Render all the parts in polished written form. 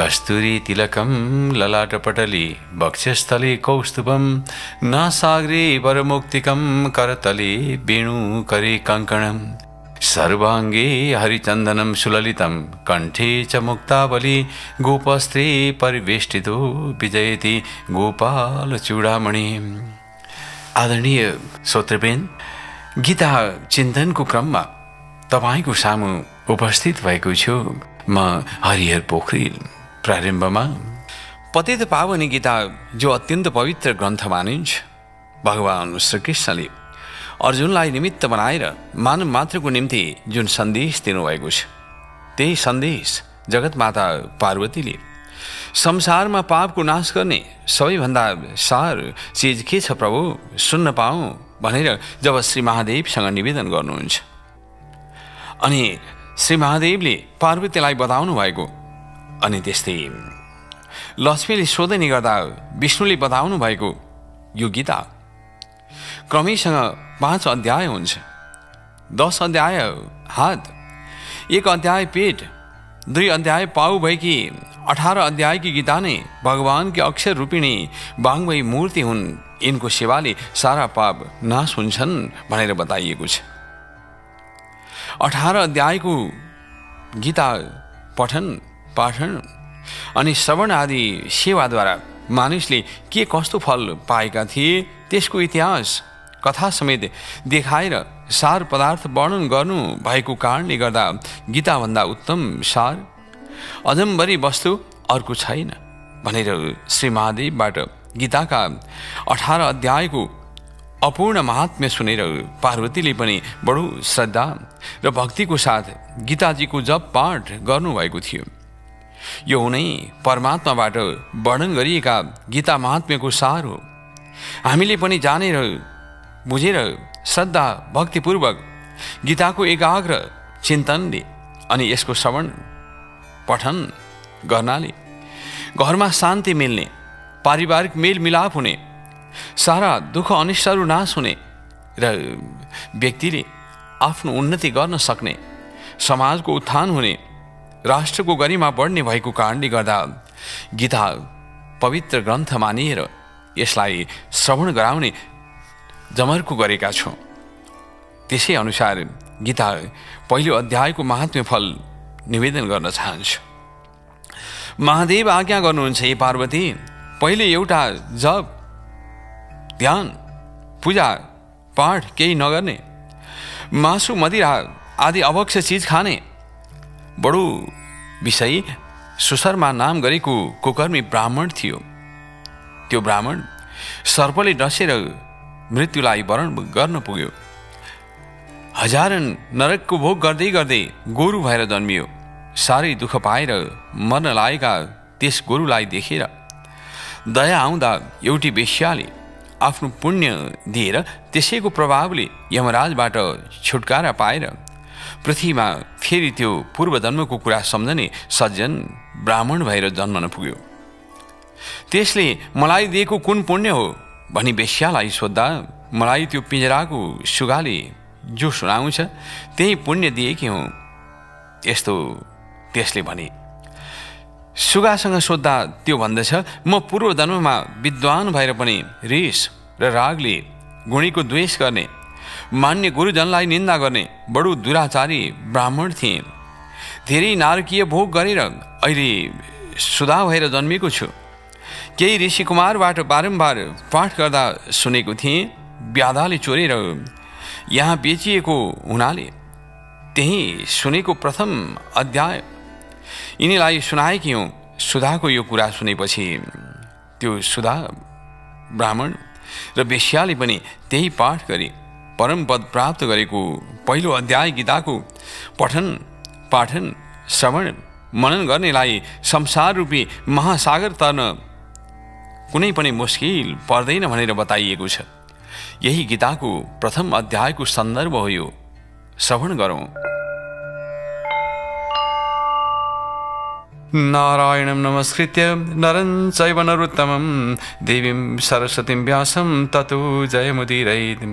कस्तूरी तिलकम ललाटपटली भक्ष्यस्थली कौस्तुभम न सागरी परमुक्तिकम करतली वेणुकरी कंकणम सर्वांगी हरिचंदनम सुललितम कंठे च मुक्तावली गोपस्त्री परिवेष्टितो विजयति गोपाल चूड़ामणि। आदरणीय श्रोतृबेन, गीता चिंतन को क्रम में तपाईको सामु उपस्थित भएको छु। म हरिहर पोख्रेल। प्रारंभ में पतित पावनी गीता जो अत्यंत पवित्र ग्रंथ मानिन्छ, भगवान श्रीकृष्णले अर्जुनलाई निमित्त बनाएर मानव मात्रको निम्ति जुन सन्देश दिनुभएको छ, त्यही सन्देश जगतमाता पार्वतीले संसारमा पापको नाश गर्ने सबैभन्दा सार चीज के छ प्रभु सुन्न पाऊँ भनेर जब श्री महादेवसँग निवेदन गर्नुहुन्छ, अनि श्री महादेवले पार्वतीलाई बताउनु भएको, अनि त्यस्तै लक्ष्मीले सोधनी गर्दा विष्णुले बताउनु भएको यो गीता क्रमैसँग 5 अध्याय हुन्छ। 10 अध्याय हात, 1 अध्याय पेट, 2 अध्याय पाउ भएकी 18 अध्याय की गीता नै भगवान के अक्षर रूपिणी बाङ्मयी मूर्ति हुन्। इनको सेवाले सारा पाप नाश हुन्छन् भनेर बताइएको छ। 18 अध्याय को गीता पठन पाठन अनि श्रवण आदि सेवा द्वारा मानिसले के कस्तो फल पाएका थिए त्यसको इतिहास कथा समेत देखाएर सार पदार्थ वर्णन गर्नु भएको कारणले गर्दा गीता भन्दा उत्तम सार अजम्बरी वस्तु अर्को छैन भनेर श्री महादेवबाट गीता का 18 अध्याय को अपूर्ण महात्म्य सुनेर पार्वतीले पनि बडो श्रद्धा र भक्तिको साथ गीताजीको जप पाठ गर्नुभएको थियो। यो हुनै परमात्माबाट वर्णन गरिएका गीता महात्म्यको सार हो। हामीले पनि जानेर बुझेर श्रद्धा भक्तिपूर्वक गीताको एकाग्र चिन्तनले अनि यसको श्रवण पठन गर्नाले घरमा शान्ति मिल्ने, पारिवारिक मेलमिलाप हुने, सारा दुःख अनिष्टहरू नाश हुने र व्यक्तिले आफ्नो उन्नति गर्न सक्ने, समाजको उत्थान हुने, राष्ट्रको गरिमा बढ्ने भएको कारणले गर्दा गीता पवित्र ग्रन्थ मानिएर यसलाई श्रवण गराउने जमर्को गरेका छौँ। त्यसै अनुसार गीता पहिलो अध्यायको महात्म्य फल निवेदन गर्न चाहन्छु। महादेव आज्ञा गर्नुहुन्छ, हे पार्वती, पहिले एउटा जप ध्यान पूजा पाठ केही नगर्ने, मासु मदिरा आदि अभक्ष्य चीज खाने, बडो विषयी सुशर्मा नाम गरेको कुकर्मी ब्राह्मण थियो। त्यो ब्राह्मण सर्पले डसेर मृत्युलाई वरण गर्न पुग्यो। हजारौं नरकको भोग गर्दै गर्दै गोरु भएर जन्मियो। साह्रै दुःख पाएर मर्न लागेका त्यस गोरुलाई देखेर दया आउँदा एउटी वेश्याले आफ्नो पुण्य दिएर त्यसैको प्रभावले यमराजबाट छुटकारा पाएर पृथ्वीमा फेरि त्यो पूर्वजन्मको कुरा सम्झने सज्जन ब्राह्मण भएर जन्मन पुग्यो। त्यसले मलाई दिएको कुन पुण्य हो भनी वेश्यालाई सोद्धा मलाई त्यो पिंजराको सुगाले जो सुनाउँछ त्यही पुण्य दिएकी हुँ यस्तो त्यसले भने। सुगासँग सोद्धा त्यो भन्दछ, म पूर्वजन्ममा विद्वान भएर पनि रिस र रागले गुणीको द्वेष गर्ने, मान्य गुरुजनलाई निन्दा गर्ने बडो दुराचारी ब्राह्मण थिएँ। धेरै नारकीय भोग गरेर अहिले सुधा भएर जन्मेको छु। केही ऋषिकुमारबाट बारम्बार पाठ गर्दा सुनेको थिएँ, व्याधाले चोरेर यहाँ बेचिएको हुनाले त्यही सुनेको प्रथम अध्याय यिनीलाई सुनाएकी हुँ। सुधाको यो कुरा सुनेपछि त्यो सुधा ब्राह्मण र वेश्याले पनि त्यही पाठ गरे। परम पद प्राप्त गरेको पहिलो अध्याय गीताको पठन पाठन श्रवण मनन गर्नेलाई संसार रूपी महासागर तर्न कुनै पनि मुस्किल पर्दैन भनेर बताइएको छ। यही गीताको प्रथम अध्यायको सन्दर्भ हो। यो श्रवण गरौँ। नारायणं नमस्कृत्य नरं चैव नरोत्तमं देवीं सरस्वतीं व्यासं ततो जयमुदीरयेत्।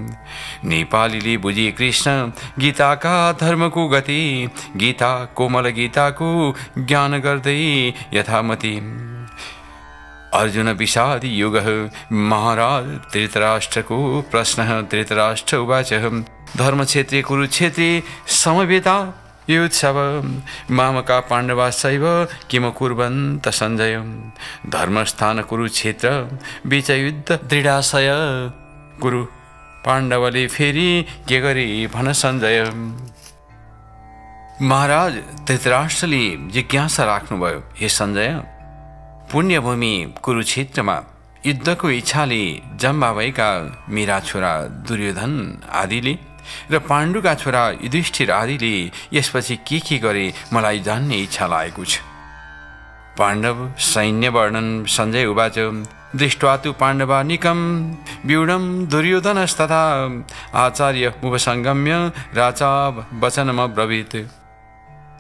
नेपालीले बुझे कृष्ण गीता का धर्म को गति, गीता कोमल गीता को ज्ञान गर्दै यथामति। अर्जुन विषाद युग महाराज धृतराष्ट्र को प्रश्न। धृतराष्ट्र उवाच धर्म क्षेत्रे कुरुक्षेत्रे समवेता युत्सव मामका पाण्डवाश्चैव किम कुर्वन्त संजय। धर्मस्थान कुरुक्षेत्र बीच युद्ध दृढाशय कुरु पाण्डवले फेरि के गरे भन संजय। महाराज धृतराष्ट्रले जिज्ञासा राख्नुभयो, हे संजय, पुण्यभूमि कुरुक्षेत्रमा युद्धको इच्छाले जम्मा भएका मेरा छोरा दुर्योधन आदिले र पाण्डुका छोरा युधिष्ठिर आदिले यसपछि के गरे मलाई जान्ने इच्छा लागेको छ। पाण्डव सैन्य वर्णन। संजय उवाच दृष्ट्वा तु पाण्डवानिकं व्यूढं दुर्योधनस्तथा आचार्य उपसंगम्य राजा वचनमब्रवीत्।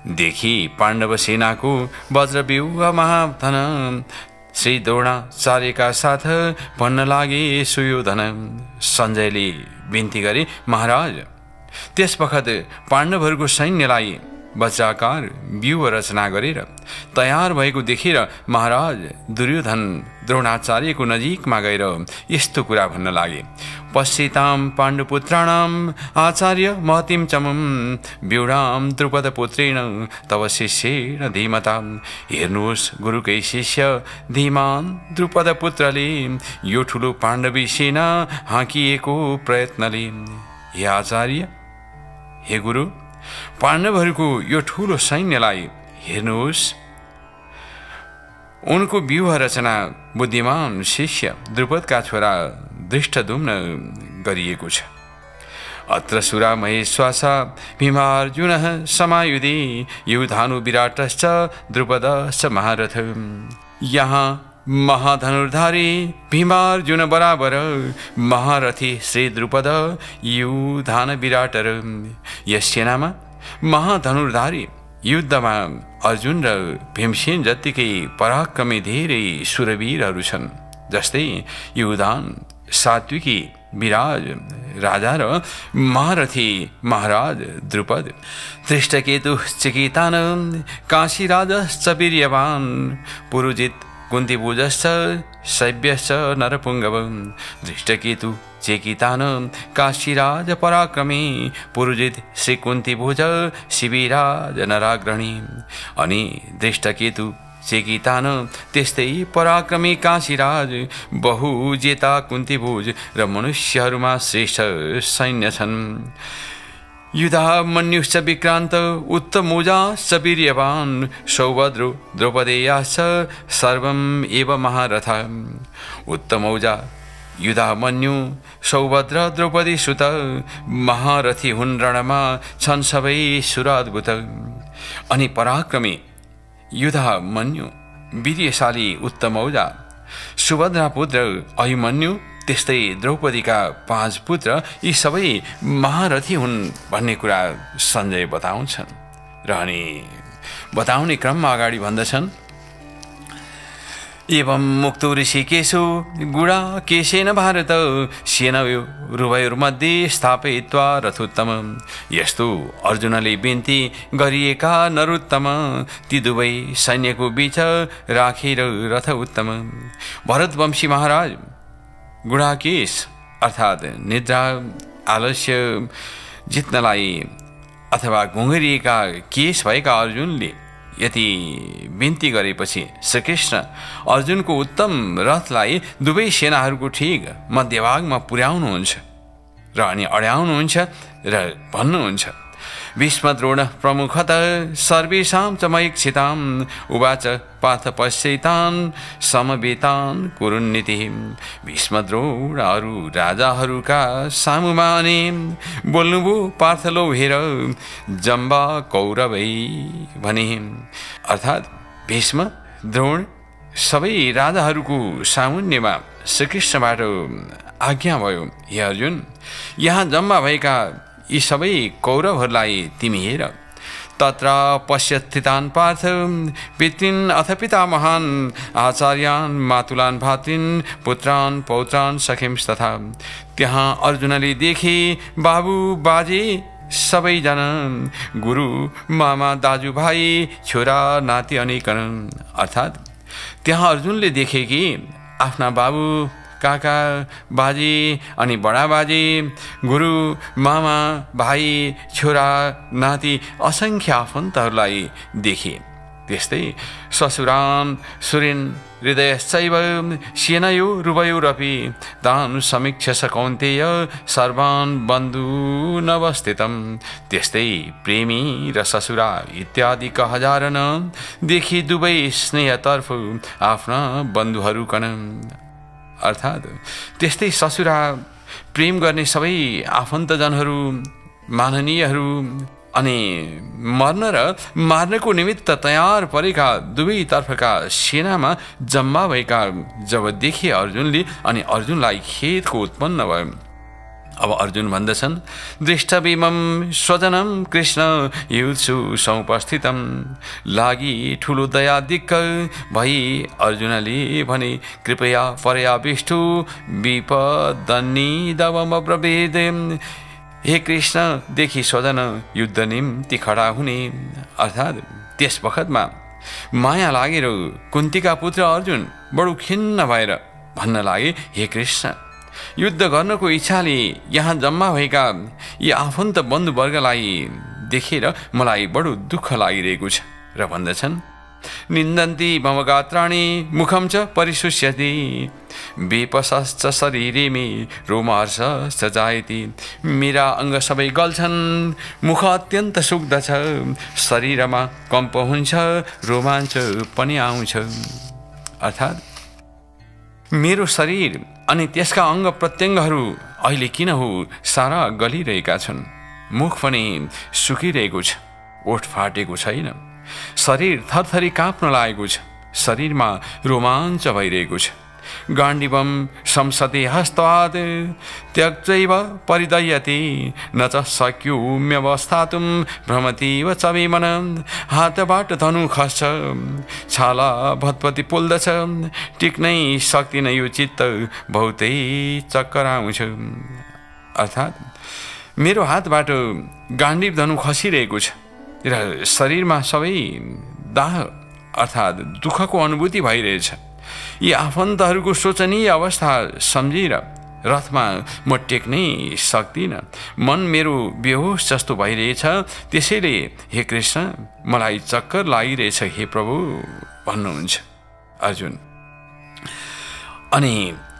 देखि पाण्डव सेनाको वज्रव्यूह महाधन श्री द्रोणाचार्यका साथ भन्न लागे सुयोधन। संजयले बिन्ती गरे, महाराज त्यस बखत पाण्डवहरूको सैन्यलाई वज्राकार व्यूह रचना गरेर तयार भएको देखेर महाराज दुर्योधन द्रोणाचार्यको नजिकमा गएर यस्तो कुरा भन्न लागे, पश्यताम पाण्डुपुत्राणाम आचार्य महतिम चमम व्यूढाम द्रुपदपुत्रेण तव शिष्येण धीमताम। हेर्नुहोस् गुरुकै शिष्य धीमान द्रुपदपुत्रले यो ठुलो पाण्डवी सेना हाँकिएको प्रयत्नले। हे आचार्य, हे गुरु, पाण्डवहरूको यो ठुलो सैन्यलाई हेर्नुहोस्, उनको व्यूह रचना बुद्धिमान शिष्य द्रुपदका छोरा दृष्टद्युम्न गरिएको छ। अत्र सुरा महेश्वासा भीमार्जुनः समायुधि युधानु विराटश्च द्रुपदश्च महारथ। यहाँ महाधनुर्धारी भीमार्जुन बराबर महारथी श्री द्रुपद युधान विराटर। यस सेनामा महाधनुर्धारी युद्धमा अर्जुन र भीमसेन जत्तिकै पराक्रमी धेरै सुरवीरहरू छन्। जस्तै युधान सात्विकी विराज राजा र महारथी महाराज द्रुपद। धृष्टकेतु चिकितान काशीराजश्च वीर्यवान पुरुजित कुन्तीभुजश्च शैव्यश्च नरपुङ्गव। धृष्टकेतु चेकितान काशीराज पराक्रमी पुरुजित श्री कुन्तीभुज शिविराज नराग्रणी। अनि धृष्टकेतु चेकितान त्यस्तै पराक्रमी काशीराज बहुजेता कुन्तीभुज र मनुष्यहरूमा श्रेष्ठ सैन्य छन्। युधामन्युश्च विक्रान्त उत्तमोजाश्च वीर्यवान् सौभद्रो द्रौपदेयाश्च सर्वं एव महारथ। उत्तमौजा युधामन्यु सौभद्र द्रौपदी सुत महारथी हुन्, रणमा छन् सबै सुराद्भुत। अनि पराक्रमी युधामन्यु वीर्यशाली उत्तमौजा सुभद्रा पुत्र अभिमन्यु त्यस्तै द्रौपदीका 5 पुत्र यी सबै महारथी हुन् भन्ने कुरा संजय बताउँछन्। र अनि बताउने क्रममा अगाडि भन्दछन्, एवं मुक्तो ऋषिकेशो गुडा केशेन भारत सेनयो रुभयोर्मध्ये स्थापयित्वा रथोत्तम। यस्तो अर्जुनले बिन्ती गरिएका नरोत्तम ती दुवै सैन्यको बीच राखेर रथ उत्तम। भरतवंशी महाराज गुडाकेश अर्थात् निद्रा आलस्य जित्नलाई अथवा घुँघरिएका केश भएका अर्जुनले यति बिन्ती गरेपछि श्रीकृष्ण अर्जुनको उत्तम रथलाई दुवै सेनाहरूको ठिक मध्यभागमा पुर्याउनुहुन्छ र अनि अड्याउनुहुन्छ र भन्नुहुन्छ, भीष्म द्रोण प्रमुखतः सर्वेषां च मयीक्षितां उवाच पार्थ पश्यैतान् समवेतान् कुरुनीति। भीष्म द्रोण अरू राजाहरूका सामुमा अनि बोल्नुभयो, पार्थलो हेर जम्बा कौरवै भने। अर्थात् भीष्म द्रोण सबै राजाहरूको सामुन्नेमा श्रीकृष्णबाट आज्ञा भयो, हे अर्जुन, यहाँ जम्मा भएका यी सबै कौरवहरूलाई तिमी हेर, तत्र पश्यस्थितान् पार्थ पितृन् अथ पितामहान् आचार्यान् मातुलान् भातृन् पुत्रान् पौत्रान् सखिंस्तथा। त्यहाँ अर्जुनले देखे बाबु बाजे सबैजना गुरु मामा दाजुभाइ छोरा नाति अनेकन। अर्थात् त्यहाँ अर्जुनले देखे कि आफ्ना बाबु काका बाजे अनि बडा बाजे गुरु मामा भाइ छोरा नाति असंख्य आफन्तहरूलाई देखे। त्यस्तै ससुरान सुरेन हृदयश्चैव सेनयो रुवयोरपि तान् समीक्ष्य कौन्तेय सर्वान् बन्धूनवस्थितं। त्यस्तै प्रेमी र ससुरा इत्यादि हजारन देखि दुवै स्नेहतर्फ आफ्ना बन्धुहरूकन। अर्थात् त्यस्तै ससुरा प्रेम गर्ने सबै आफन्तजनहरू माननीयहरू अनि मर्न र मार्नको निमित्त तयार परेका दुवैतर्फका सेनामा जम्मा भएका जब देखे अर्जुनले अनि अर्जुनलाई खेदको उत्पन्न भयो। अब अर्जुन भन्दछन् दृष्टविमं स्वजनं कृष्ण युत्सु समुपस्थितं लागि ठुलो दया दिक्क भई अर्जुनले भने कृपया परया विष्णु विपदनिदवम प्रभेद। हे कृष्ण देखि स्वजन युद्ध निम्ति खडा हुने। अर्थात् त्यस बखतमा माया लागेर कुन्तीका पुत्र अर्जुन बडो खिन्न भएर भन्न लागे हे कृष्ण युद्ध गर्नको इच्छाले यहाँ जम्मा भएका यी आफन्त बन्धुवर्गलाई देखेर मलाई बडो दुःख लागिरहेको छ र भन्दछन् निन्दन्ति मम गात्राणि मुखं च परिशुष्यति बेपसश्च शरीरे मे रोमहर्षश्च जायति। मेरा अङ्ग सबै गल्छन् मुख अत्यन्त सुक्दछ शरीरमा कम्प हुन्छ रोमाञ्च पनि आउँछ। अर्थात् मेरो शरीर अनि त्यसका अंग प्रत्यङ्गहरू अहिले किन हो सारा गलिरहेका छन्। मुख पनि सुकिरहेको छ ओठ फाटेको छैन। शरीर थरथरी काँप्न लागेको छ शरीरमा रोमाञ्च भइरहेको छ। गाण्डीवम संसते हस्तात् त्यक्त्वैव परिदयते न च शक्योम्यवस्थातुं भ्रमतीव चवेमन। हातबाट धनु खस्छ छाला भत्पति पोल्दछ टिक्नै सक्दिन यो चित्त बहुतै चक्कर आउँछ। अर्थात् मेरो हातबाट गाण्डीव धनु खसिरहेको छ र शरीरमा सबै दाह अर्थात् दुःखको अनुभूति भइरहेछ। यी आफन्तहरूको शोचनीय अवस्था सम्झेर रथमा म टेक्नै सक्दिनँ मन मेरो बेहोस जस्तो भइरहेछ। त्यसैले हे कृष्ण मलाई चक्कर लागिरहेछ हे प्रभु भन्नुहुन्छ अर्जुन। अनि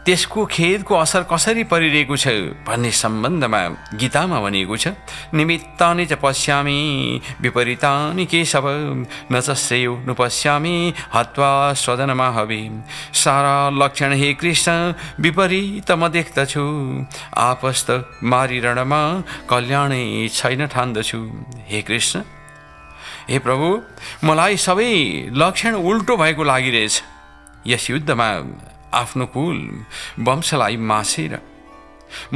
त्यसको खेदको असर कसरी परिरहेको छ भन्ने सम्बन्धमा गीतामा भनिएको छ निमित्तानि च पश्यामि विपरीतानि केशव न च श्रेयो नुपश्यामि हत्वा स्वजनमा हवे। सारा लक्षण हे कृष्ण विपरीत म देख्दछु आपस्त मारिरणमा कल्याणै छैन ठान्दछु। हे कृष्ण हे प्रभु मलाई सबै लक्षण उल्टो भएको लागिरहेछ। यस युद्धमा आफ्नो कुल वंशलाई मासेर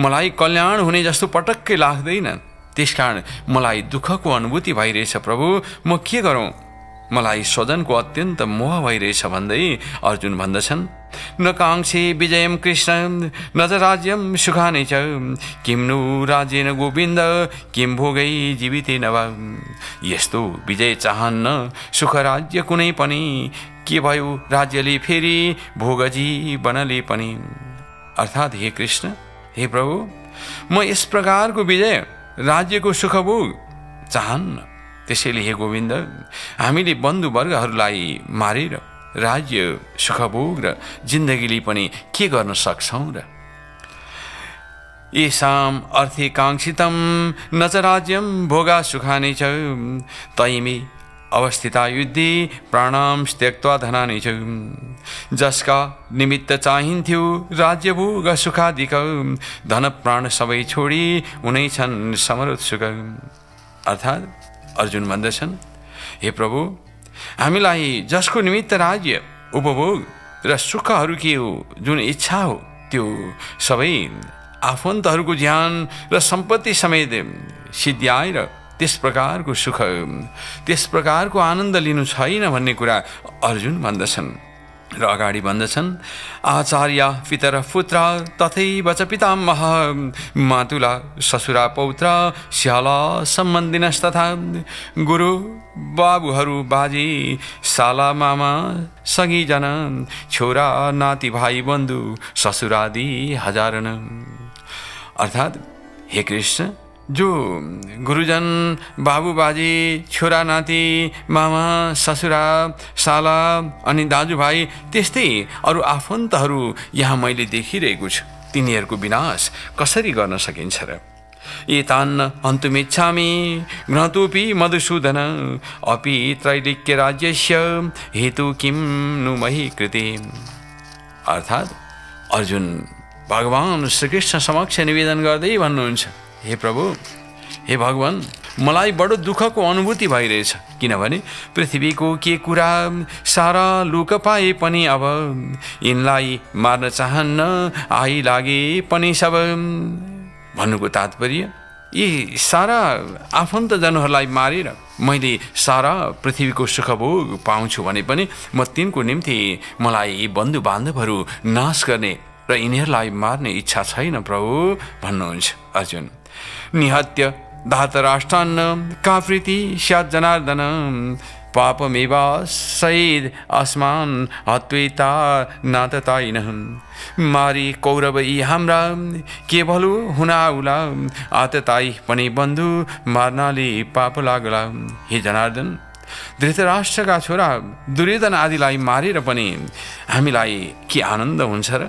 मलाई कल्याण हुने जस्तो पटक्कै लाग्दैन। त्यसकारण मलाई दुःखको अनुभूति भइरहेछ प्रभु म के गरौँ मलाई स्वजनको अत्यन्त मोह भइरहेछ भन्दै अर्जुन भन्दछन् न काङ्क्षे विजयम कृष्ण न च राज्यम सुखाने च किं नु राज्येन गोविन्द किं भोगै जीवितेन वा। यस्तो विजय चाहन्न सुख राज्य कुनै पनि के भयो राज्यले फेरि भोगजी बनले पनि। अर्थात् हे कृष्ण हे प्रभु म यस प्रकारको विजय राज्यको सुखभोग चाहन्न। त्यसैले हे गोविन्द हामीले बन्धुवर्गहरूलाई मारेर राज्य सुखभोग र जिन्दगीले पनि के गर्न सक्छौं र। येषाम् अर्थे काङ्क्षितं न च राज्यं भोगा सुखानि च तैमी अवस्थिता युद्धि प्राणां त्यक्त्वा धनानि च। जसका निमित्त चाहिन्थ्यो राज्य भोग सुखादिक धन प्राण सबै छोडी उनै छन् समरोत्सुक। अर्थात् अर्जुन भन्दछन् हे प्रभु हामीलाई जसको निमित्त राज्य उपभोग र सुखहरू के हो जुन इच्छा हो त्यो सबै आफन्तहरूको ज्ञान र सम्पत्ति समेत सिद्ध्याएर त्यस प्रकारको आनन्द लिनु छैन भन्ने कुरा अर्जुन भन्दछन् र अगाडि भन्दछन् आचार्य पितर पुत्र तथैव च पितामह मातुला ससुरा पौत्र श्याला सम्बन्धिनस्तथा गुरु बाबुहरू बाजी साला मामा सगीजन छोरा नाति भाइ बन्धु ससुरादि हजारन। अर्थात् हे कृष्ण, जो गुरुजन बाबू बाजी छोरा नाति मामा ससुरा साला अनि दाजुभाइ त्यस्तै अरू आफन्तहरू यहाँ मैले देखिरहेको छु, तिनीहरूको विनाश कसरी गर्न सकिन्छ र? एतान् अन्तुमिच्छामि ज्ञातोपि मधुसूदन अपि त्रैलोक्य राज्यस्य हेतु किं नु मयि कृते। अर्थात् अर्जुन भगवान श्रीकृष्ण समक्ष निवेदन गर्दै भन्नुहुन्छ, हे प्रभु, हे भगवान, मलाई बडो दुःखको अनुभूति भइरहेछ, किनभने पृथ्वीको के कुरा सारा लुक पाए पनि अब यिनलाई मार्न चाहन्न आई लागे पनि सब। भन्नुको तात्पर्य यी सारा आफन्तजनहरूलाई मारेर मैले सारा पृथ्वीको सुखभोग पाउँछु भने पनि म तिनको निम्ति मलाई यी बन्धु बान्धवहरू नाश गर्ने र यिनीहरूलाई मार्ने इच्छा छैन प्रभु भन्नुहुन्छ अर्जुन। निहत्य धातराष्ट्रान्न काप्रीति स्यात् जनार्दन पापमेवा सैद अस्मान हत्वेता नातताइनः। मारी कौरव यी हाम्रा केवलो हुनाउला आतताई पनि बन्धु मार्नाले पाप लागला। हे जनार्दन, धृतराष्ट्रका छोरा दुर्योधन आदिलाई मारेर पनि हामीलाई के आनन्द हुन्छ र?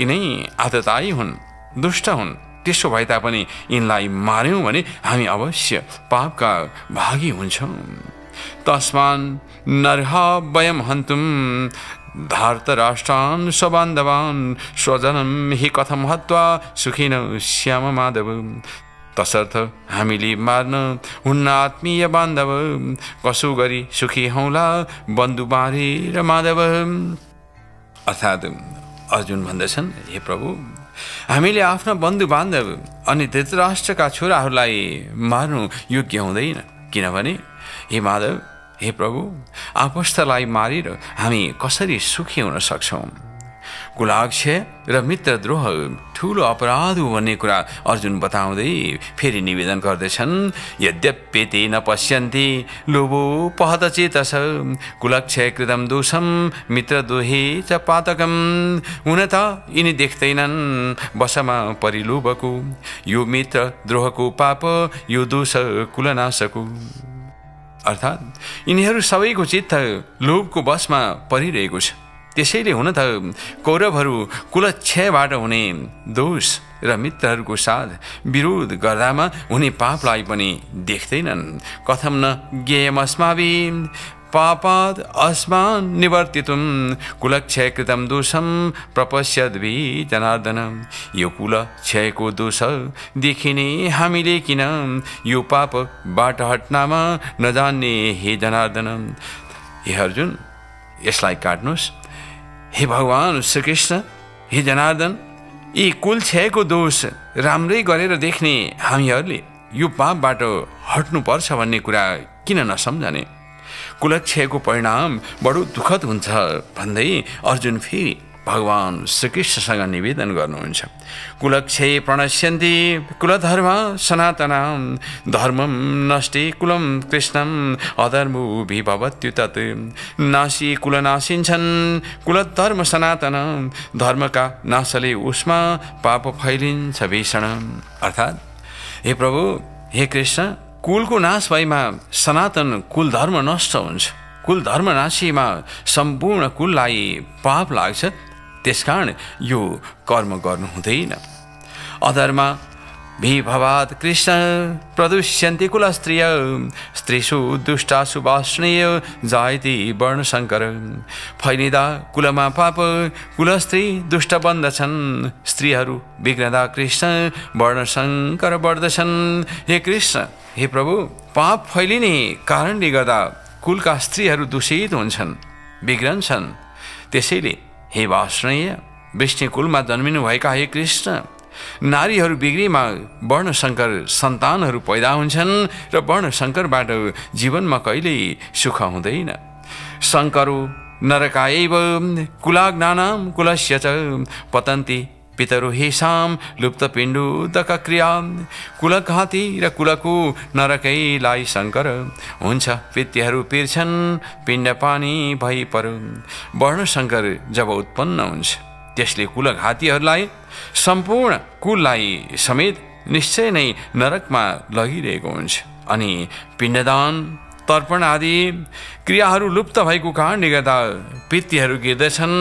यिनै आतताई हुन्, दुष्ट हुन्, त्यसो भए तापनि यिनलाई मार्यौँ भने हामी अवश्य पापका भागी हुन्छौँ। तस्मान् नरह वयम हन्तुम धार्तराष्ट्रान् स्वबान्धवान् स्वजनम हि कथम हत्वा सुखिन श्याम माधव। तसर्थ हामीले मार्न हुन्न आत्मीय बान्धव कसो गरी सुखी हौला बन्धु बारे र माधव। अर्थात् अर्जुन भन्दछन्, हे प्रभु, हामीले आफ्ना बन्धु बान्धव अनि धृतराष्ट्रका छोराहरूलाई मार्नु योग्य हुँदैन, किनभने हे माधव, हे प्रभु, आपस्तलाई मारेर हामी कसरी सुखी हुन सक्छौँ? कुलाक्षय र मित्रद्रोह ठूलो अपराध हो भन्ने कुरा अर्जुन बताउँदै फेरि निवेदन गर्दैछन्। यद्यपि ते न पश्यन्ति लोभो पहत चेतस कुलाक्षय कृतम दोषम मित्रद्रोहे च पातकम। हुन त यिनी देख्दैनन् बसमा परिलोभको, यो मित्रद्रोहको पाप, यो दोष कुलनाशको। अर्थात् यिनीहरू सबैको चित्त लोभको बसमा परिरहेको छ, त्यसैले हुन त कौरवहरू कुलक्षयबाट हुने दोष र मित्रहरूको साथ विरोध गर्दामा हुने पापलाई पनि देख्दैनन्। कथम न ज्ञेयमस्माभि पापात् अस्मान् निवर्तितुं कुलक्षयकृतं दोषं प्रपश्यद्भि जनार्दन। यो कुलक्षयको दोष देखिने हामीले किन यो पापबाट हट्नमा नजान्ने हे जनार्दन? हे अर्जुन, यसलाई काट्नुहोस्। हे भगवान श्रीकृष्ण, हे जनार्दन, यी कुलक्षयको दोष राम्रै गरेर देख्ने हामीहरूले यो पापबाट हट्नुपर्छ भन्ने कुरा किन नसम्झने? कुलक्षयको परिणाम बडो दुःखद हुन्छ भन्दै अर्जुन फेरि भगवान श्रीकृष्णसँग निवेदन गर्नुहुन्छ। कुलक्षये प्रणश्यन्ति कुलधर्म सनातनां धर्मं नष्टे कुलं कृष्णं अधर्मो विभवत्युत। नासी कुल नासिन्छन् कुलधर्म सनातन, धर्मका नाशले उसमा पाप फैलिन्छ भीषण। अर्थात् हे प्रभु, हे कृष्ण, कुलको नाश भएमा सनातन कुलधर्म नष्ट हुन्छ, कुलधर्म नाशीमा सम्पूर्ण कुललाई पाप लाग्छ, त्यसकारण यो कर्म गर्नु हुँदैन। अधर्म विभवाद कृष्ण प्रदुष्यन्ति कुलस्त्रिय स्त्रीषु दुष्टासु वासनेय जायते वर्णशङ्कर। फैलिँदा कुलमा पाप, कुलस्त्री दुष्ट बन्दछन्, स्त्रीहरू बिग्रदा कृष्ण वर्णशङ्कर बढ्दछन्। हे कृष्ण, हे प्रभु, पाप फैलिने कारणले गर्दा कुलका स्त्रीहरू दूषित हुन्छन्, बिग्रन्छन्, त्यसैले हे वासनेय वृष्णि कुलमा जन्मिनुभएका हे कृष्ण, नारीहरू बिग्रीमा वर्णशंकर सन्तानहरू पैदा हुन्छन् र वर्णशंकरबाट जीवनमा कहिल्यै सुख हुँदैन। शंकरो नरकायैव कुलाग्नानां कुलस्य च पतन्ति पितरो हेषां लुप्तपिण्डु दकक्रिया कुलघाती र कुलको नरकैलाई शंकर हुन्छ। पितृहरू पिर्छन् पिण्डपानी भई परो। वर्णशंकर जब उत्पन्न हुन्छ त्यसले कुलघातीहरूलाई संपूर्ण कुललाई समेत निश्चय नै नरकमा लगिरहेको हुन्छ। अनि पिण्डदान तर्पण आदि क्रियाहरू लुप्त भएको कारणले गर्दा पितृहरू गिर्दछन्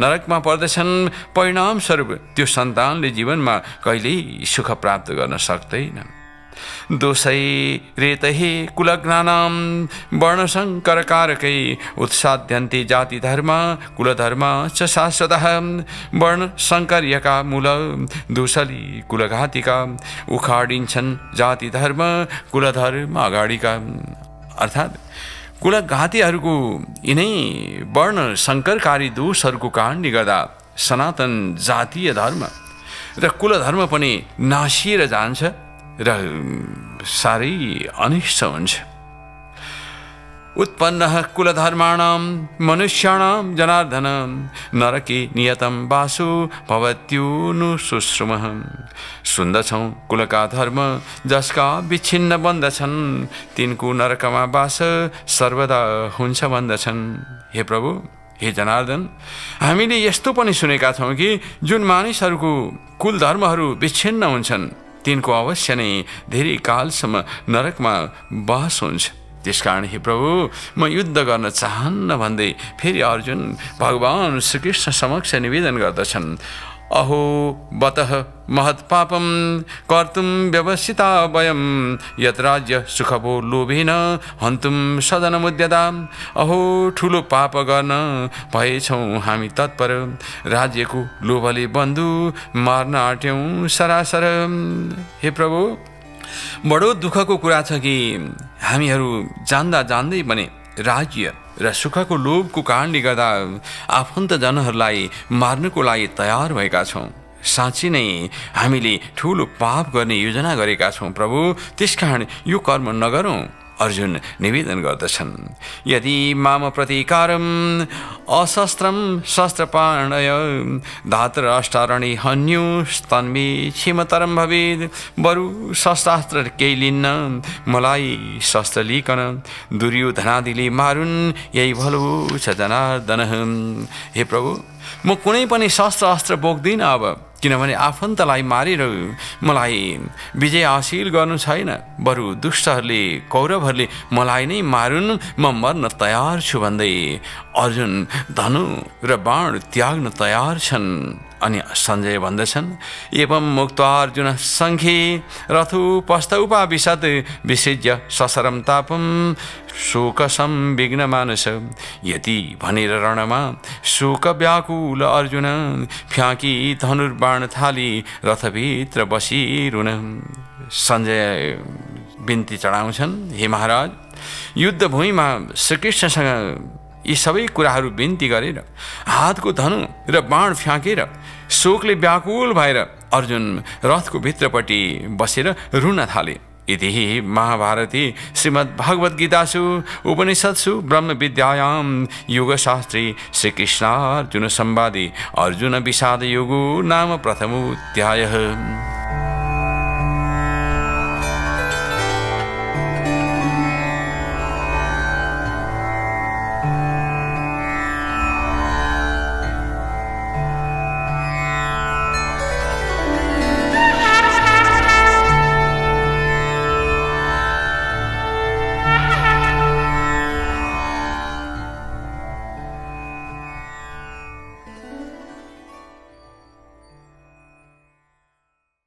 नरकमा पर्दछन्। परिणामस्वरूप त्यो सन्तानले जीवनमा कहिल्यै सुख प्राप्त गर्न सक्दैन। दोषै रेतहि कुलग्नानां वर्णशंकरकारकै उत्साध्यन्ति जाति धर्म कुलधर्म च शाश्वतः। वर्णशंकरका मूल दोषली कुलघातिका उखाडिन्छन् जाति धर्म कुलधर्म अगाडिका। अर्थात् कुलघातीहरूको यिनै वर्णशंकरकारी दोषहरूको कारणले गर्दा सनातन जातीय धर्म र कुलधर्म पनि नासिएर जान्छ र सारै अनिष्ट हुन्छ। उत्पन्नः कुलधर्माणां मनुष्याणां जनार्दन नरके नियतं वासो भवत्युनुशुश्रुमः। सुन्दछौं कुलका धर्म जसका विच्छिन्न बन्दछन् तिनको नरकमा वास सर्वदा हुन्छ बन्दछन्। हे प्रभु, हे जनार्दन, हामीले यस्तो पनि सुनेका छौं कि जुन मानिसहरूको कुलधर्महरू विच्छिन्न हुन्छन् तिनको अवश्य नै धेरै कालसम्म नरकमा वास हुन्छ। त्यसकारण हे प्रभु, म युद्ध गर्न चाहन्न भन्दै फेरि अर्जुन भगवान श्रीकृष्ण समक्ष निवेदन गर्दछन्। अहो बतः महत्पापम कर्तुम व्यवस्थिता वयम यत्राज्य सुखभो लोभेन हन्तुम सदनमुद्यता। अहो ठूलो पाप गर्न भएछौं हामी तत्पर राज्यको लोभले बन्धु मार्न आट्यौं सरासर। हे प्रभु, बडो दुःखको कुरा छ कि हामीहरू जान्दा जान्दै पनि राज्य र सुखको लोभको कारणले गर्दा आफन्तजनहरूलाई मार्नको लागि तयार भएका छौं। साँच्चै नै हामीले ठूलो पाप गर्ने योजना गरेका छौं प्रभु, त्यसकारण यो कर्म नगरौं। अर्जुन निवेदन गर्दछन्। यदि माम प्रतिकारम अशस्त्रम शस्त्रपाणय धात्र अष्टारणी हन्यु तन्मे क्षमतरम भवेद। बरु शस्त्रास्त्र केही लिन्न मलाई शस्त्र लिकन दुर्योधनादिले मारुन् यही भलो छ जनार्दन। हे प्रभु, म कुनै पनि शस्त्र अस्त्र बोक्दिनँ अब, किनभने आफन्तलाई मारेर मलाई विजय हासिल गर्नु छैन। बरु दुष्टहरूले कौरवहरूले मलाई नै मारुन् म मर्न तयार छु भन्दै अर्जुन धनु र बाण त्याग्न तयार छन्। अनि संजय भन्दछन्। एवं मुक्त अर्जुन संघे रथोपस्थ उपाविशत् विसिज्य ससरम तापम शोक संविघ्न मानस। यति भनेर रणमा शोक व्याकुल अर्जुन फ्याँकी धनुर्बाण थाली रथभित्र बसिरुन। संजय बिन्ती चढाउँछन्। हे महाराज, युद्धभूमिमा श्रीकृष्णसँग यी सबै कुराहरू बिन्ती गरेर हातको धनु र बाण फ्याँकेर शोकले व्याकुल भएर अर्जुन रथको भित्रपट्टि बसेर रुन थाले। यति महाभारती श्रीमद्भागवद्गीतासु उपनिषत्सु ब्रह्मविद्यायां योगशास्त्रे श्रीकृष्णार्जुन संवादे अर्जुन विषाद योगो नाम प्रथमोऽध्यायः।